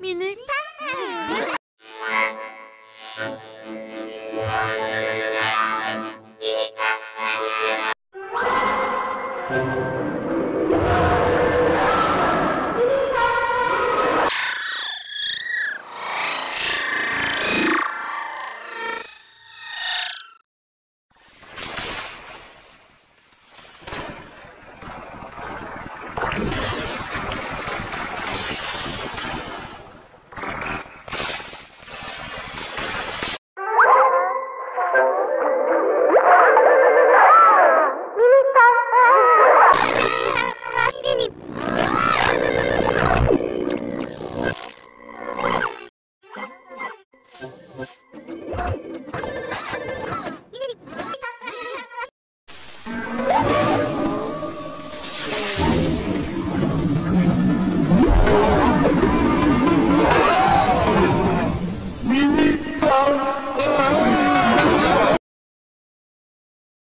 Minute.